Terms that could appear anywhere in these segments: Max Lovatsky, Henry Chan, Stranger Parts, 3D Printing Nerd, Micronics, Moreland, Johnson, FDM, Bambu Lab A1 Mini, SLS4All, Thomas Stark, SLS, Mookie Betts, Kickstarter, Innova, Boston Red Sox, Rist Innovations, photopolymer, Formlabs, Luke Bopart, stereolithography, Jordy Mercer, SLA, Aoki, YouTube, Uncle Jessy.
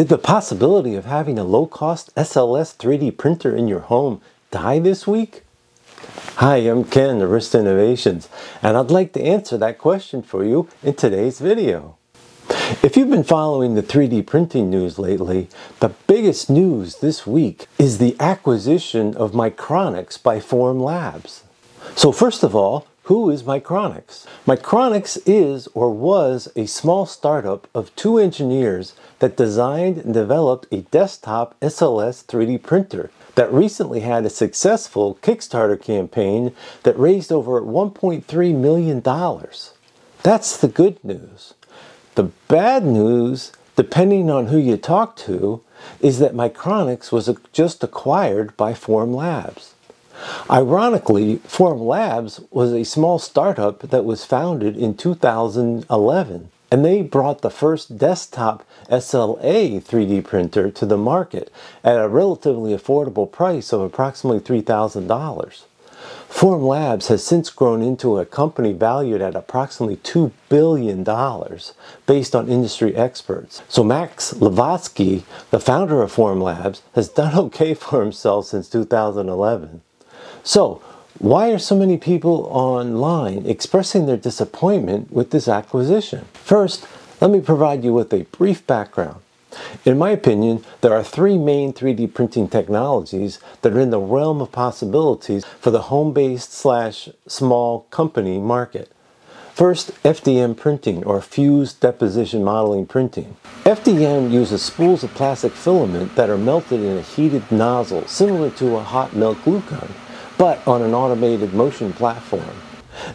Did the possibility of having a low-cost SLS 3D printer in your home die this week? Hi, I'm Ken, Rist Innovations, and I'd like to answer that question for you in today's video. If you've been following the 3D printing news lately, the biggest news this week is the acquisition of Micronics by Formlabs. So first of all, who is Micronics? Micronics is or was a small startup of two engineers that designed and developed a desktop SLS 3D printer that recently had a successful Kickstarter campaign that raised over $1.3 million. That's the good news. The bad news, depending on who you talk to, is that Micronics was just acquired by Formlabs. Ironically, Formlabs was a small startup that was founded in 2011, and they brought the first desktop SLA 3D printer to the market at a relatively affordable price of approximately $3,000. Formlabs has since grown into a company valued at approximately $2 billion based on industry experts. So Max Lovatsky, the founder of Formlabs, has done okay for himself since 2011. So why are so many people online expressing their disappointment with this acquisition? First, let me provide you with a brief background. In my opinion, there are three main 3D printing technologies that are in the realm of possibilities for the home-based / small company market. First, FDM printing, or fused deposition modeling printing. FDM uses spools of plastic filament that are melted in a heated nozzle similar to a hot melt glue gun, but on an automated motion platform.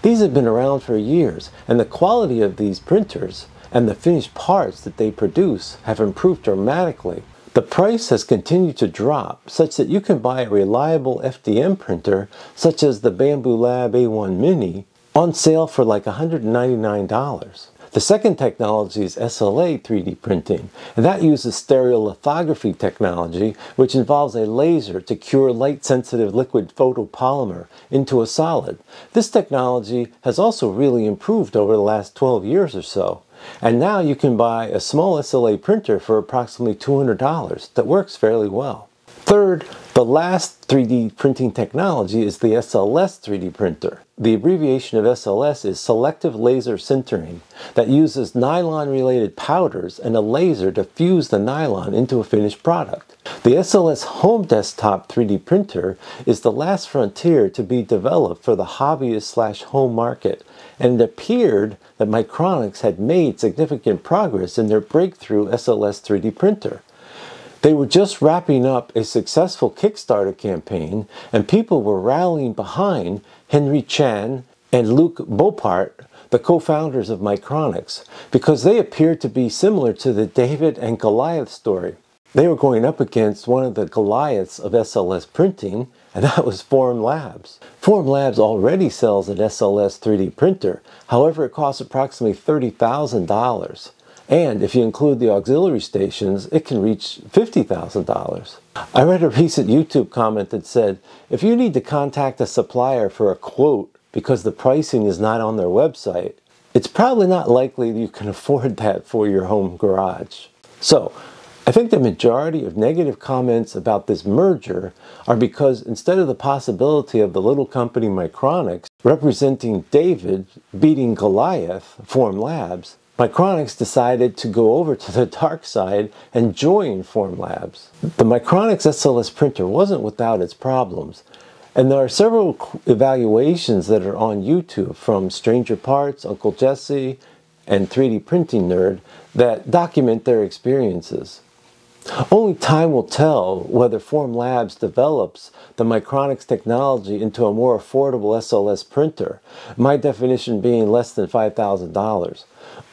These have been around for years, and the quality of these printers and the finished parts that they produce have improved dramatically. The price has continued to drop such that you can buy a reliable FDM printer such as the Bambu Lab A1 Mini on sale for like $199. The second technology is SLA 3D printing, and that uses stereolithography technology, which involves a laser to cure light-sensitive liquid photopolymer into a solid. This technology has also really improved over the last 12 years or so. And now you can buy a small SLA printer for approximately $200 that works fairly well. Third, the last 3D printing technology is the SLS 3D printer. The abbreviation of SLS is selective laser sintering that uses nylon-related powders and a laser to fuse the nylon into a finished product. The SLS home desktop 3D printer is the last frontier to be developed for the hobbyist / home market, and it appeared that Micronics had made significant progress in their breakthrough SLS 3D printer. They were just wrapping up a successful Kickstarter campaign, and people were rallying behind Henry Chan and Luke Bopart, the co-founders of Micronics, because they appeared to be similar to the David and Goliath story. They were going up against one of the Goliaths of SLS printing, and that was Formlabs. Formlabs already sells an SLS 3D printer, however it costs approximately $30,000. And if you include the auxiliary stations, it can reach $50,000. I read a recent YouTube comment that said, if you need to contact a supplier for a quote because the pricing is not on their website, it's probably not likely you can afford that for your home garage. So, I think the majority of negative comments about this merger are because instead of the possibility of the little company Micronics representing David beating Goliath, Formlabs, Micronics decided to go over to the dark side and join Formlabs. The Micronics SLS printer wasn't without its problems, and there are several evaluations that are on YouTube from Stranger Parts, Uncle Jesse, and 3D Printing Nerd that document their experiences. Only time will tell whether Formlabs develops the Micronics technology into a more affordable SLS printer, my definition being less than $5,000,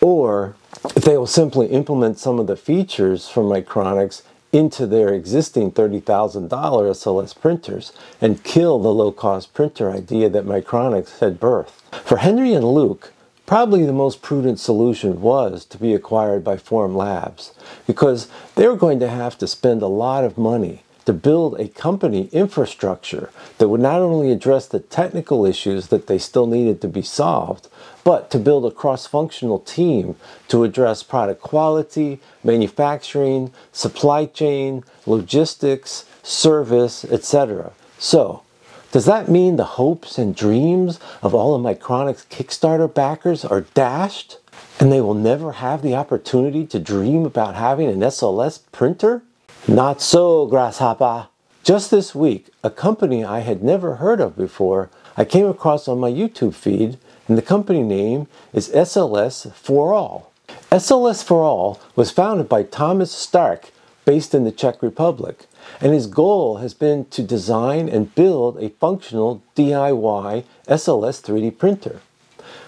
or if they will simply implement some of the features from Micronics into their existing $30,000 SLS printers and kill the low-cost printer idea that Micronics had birthed. For Henry and Luke, probably the most prudent solution was to be acquired by Formlabs, because they're going to have to spend a lot of money to build a company infrastructure that would not only address the technical issues that they still needed to be solved, but to build a cross-functional team to address product quality, manufacturing, supply chain, logistics, service, etc. So, does that mean the hopes and dreams of all of Micronics' Kickstarter backers are dashed? And they will never have the opportunity to dream about having an SLS printer? Not so, Grasshopper. Just this week, a company I had never heard of before, I came across on my YouTube feed, and the company name is SLS4All. SLS4All was founded by Thomas Stark, based in the Czech Republic, and his goal has been to design and build a functional DIY SLS 3D printer.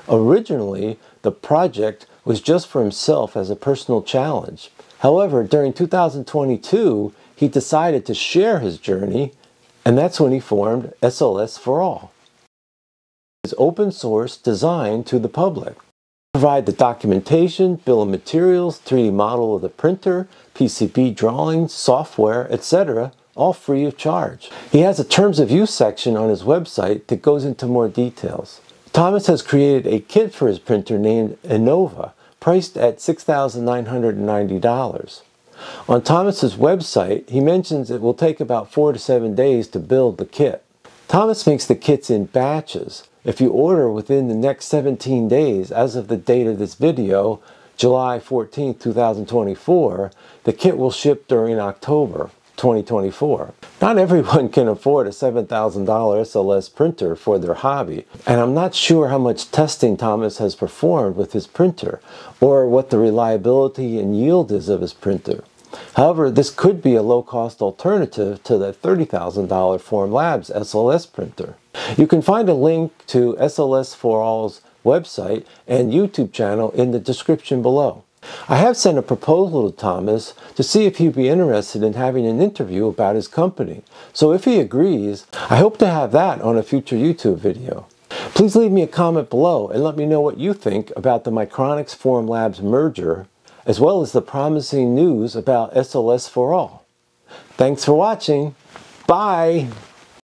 Originally, the project was just for himself as a personal challenge. However, during 2022, he decided to share his journey, and that's when he formed SLS4All. It's open source designed to the public. Provide the documentation, bill of materials, 3D model of the printer, PCB drawings, software, etc., all free of charge. He has a terms of use section on his website that goes into more details. Thomas has created a kit for his printer named Innova, priced at $6,990. On Thomas's website, he mentions it will take about 4 to 7 days to build the kit. Thomas makes the kits in batches. If you order within the next 17 days, as of the date of this video, July 14, 2024, the kit will ship during October 2024. Not everyone can afford a $7,000 SLS printer for their hobby, and I'm not sure how much testing Thomas has performed with his printer, or what the reliability and yield is of his printer. However, this could be a low-cost alternative to the $30,000 Formlabs SLS printer. You can find a link to SLS4All's website and YouTube channel in the description below. I have sent a proposal to Thomas to see if he'd be interested in having an interview about his company. So if he agrees, I hope to have that on a future YouTube video. Please leave me a comment below and let me know what you think about the Micronics Formlabs merger, as well as the promising news about SLS4All. Thanks for watching. Bye!